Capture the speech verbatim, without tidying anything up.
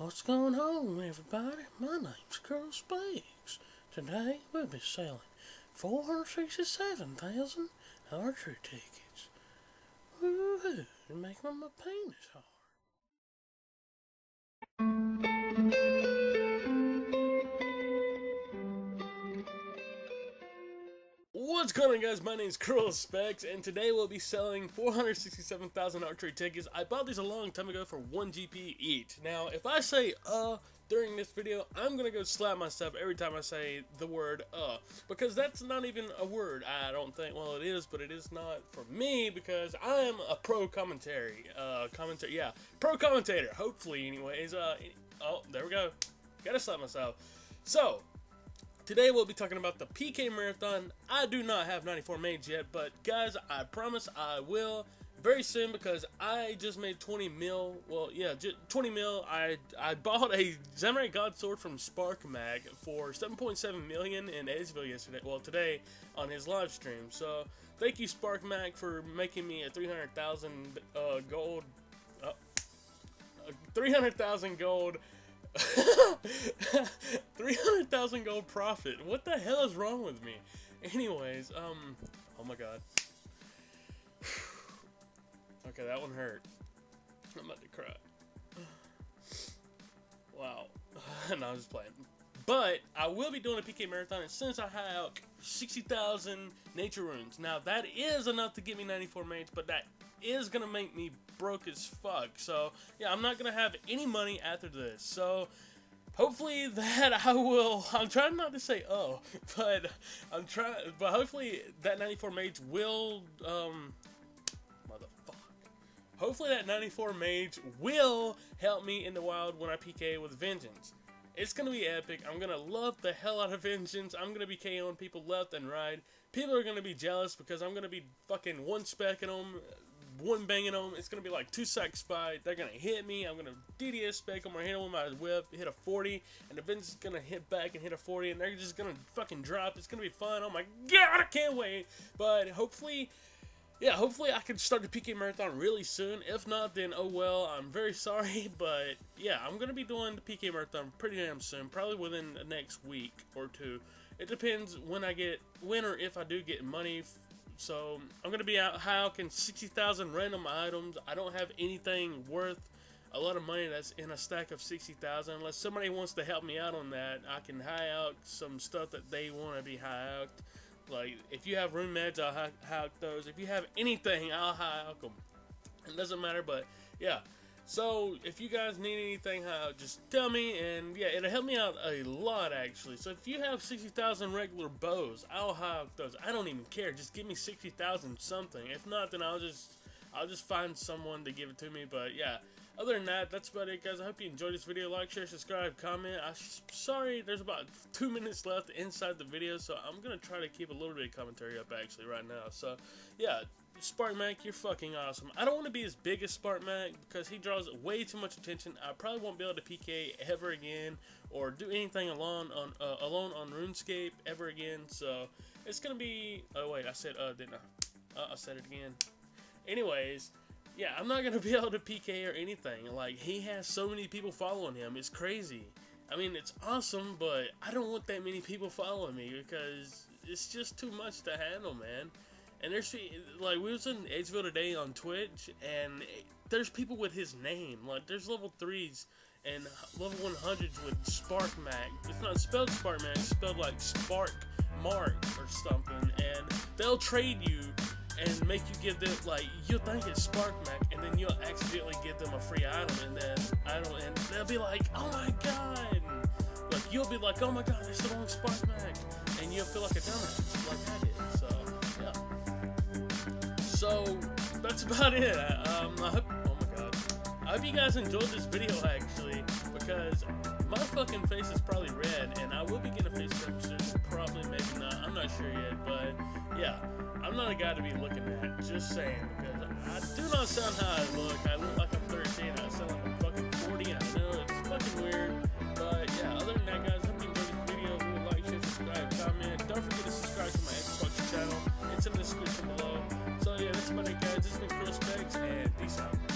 What's going on, everybody? My name's Cruel Specs. Today we'll be selling four hundred sixty-seven thousand archery tickets. Woohoo! It's making my penis hard. What's going on, guys? My name's Cruel Specs, and today we'll be selling four hundred sixty-seven thousand archery tickets. I bought these a long time ago for one G P each. Now, if I say, uh, during this video, I'm going to go slap myself every time I say the word, uh, because that's not even a word, I don't think. Well, it is, but it is not for me, because I am a pro commentary, uh, commentator, yeah, pro commentator, hopefully, anyways. Uh, oh, there we go. Gotta slap myself. So, today we'll be talking about the P K Marathon. I do not have ninety-four maids yet, but guys, I promise I will very soon, because I just made twenty mil. Well, yeah, twenty mil. I I bought a Zamorak God Sword from SparcMac for seven point seven million in Edgeville yesterday. Well, today on his live stream. So thank you, SparcMac, for making me a three hundred thousand uh, gold, uh, three hundred thousand gold. three hundred thousand gold profit. What the hell is wrong with me? Anyways, um, oh my god. Okay, that one hurt. I'm about to cry. Wow. No, I'm just playing. But I will be doing a P K marathon as soon as I have sixty thousand nature runes. Now, that is enough to get me ninety-four mates, but that is gonna make me broke as fuck. So yeah, I'm not gonna have any money after this, so hopefully that I will I'm trying not to say oh but I'm trying but hopefully that ninety-four mage will um motherfuck hopefully that ninety-four mage will help me in the wild when I P K with Vengeance. It's gonna be epic. I'm gonna love the hell out of Vengeance. I'm gonna be KOing people left and right. People are gonna be jealous because I'm gonna be fucking one specking them, one banging on them. It's gonna be like two sex fight. They're gonna hit me. I'm gonna D D S spec them or hit them with my whip, hit a forty, and the Vengeance is gonna hit back and hit a forty, and they're just gonna fucking drop. It's gonna be fun. Oh my god, I can't wait. But hopefully, yeah, hopefully I can start the P K marathon really soon. If not, then oh well, I'm very sorry. But yeah, I'm gonna be doing the P K marathon pretty damn soon, probably within the next week or two. It depends when I get, when or if I do get money. So I'm gonna be out hawking sixty thousand random items. I don't have anything worth a lot of money that's in a stack of sixty thousand. Unless somebody wants to help me out on that, I can high out some stuff that they want to be high out. Like if you have room meds, I'll high out those. If you have anything, I'll high out them. It doesn't matter, but yeah. So if you guys need anything, uh, just tell me, and yeah, it'll help me out a lot actually. So if you have sixty thousand regular bows, I'll have those. I don't even care. Just give me sixty thousand something. If not, then I'll just I'll just find someone to give it to me. But yeah, other than that, that's about it, guys. I hope you enjoyed this video. Like, share, subscribe, comment. I'm sorry, there's about two minutes left inside the video, so I'm gonna try to keep a little bit of commentary up actually right now. So yeah. SparcMac, you're fucking awesome. I don't want to be as big as SparcMac because he draws way too much attention. I probably won't be able to P K ever again or do anything alone on uh, alone on RuneScape ever again. So it's gonna be. Oh wait, I said uh didn't I? Uh, I said it again. Anyways, yeah, I'm not gonna be able to P K or anything. Like he has so many people following him, it's crazy. I mean, it's awesome, but I don't want that many people following me because it's just too much to handle, man. And there's, like, we was in Edgeville today on Twitch, and there's people with his name. Like, there's level threes and level one hundreds with SparcMac. It's not spelled SparcMac, it's spelled, like, SparcMark or something. And they'll trade you and make you give them, like, you'll think it's SparcMac, and then you'll accidentally give them a free item, and then item, and they'll be like, oh my god! Like, you'll be like, oh my god, that's the wrong SparcMac. And you'll feel like a dumbass, like I did, so. So that's about it. Um, I hope, oh my god, I hope you guys enjoyed this video actually, because my fucking face is probably red, and I will be getting a face up soon. Probably, maybe not. I'm not sure yet, but yeah, I'm not a guy to be looking at. Just saying, because I do not sound how I look. I look like I'm thirteen. I sound like I'm fucking forty. I know it's fucking weird, but yeah. Other than that, guys, I hope you enjoyed this video. If you like, share, subscribe, comment. Don't forget to subscribe to my Xbox channel. It's in the description below. So yeah, that's about it, guys. This has been Cruel Specs, and peace out.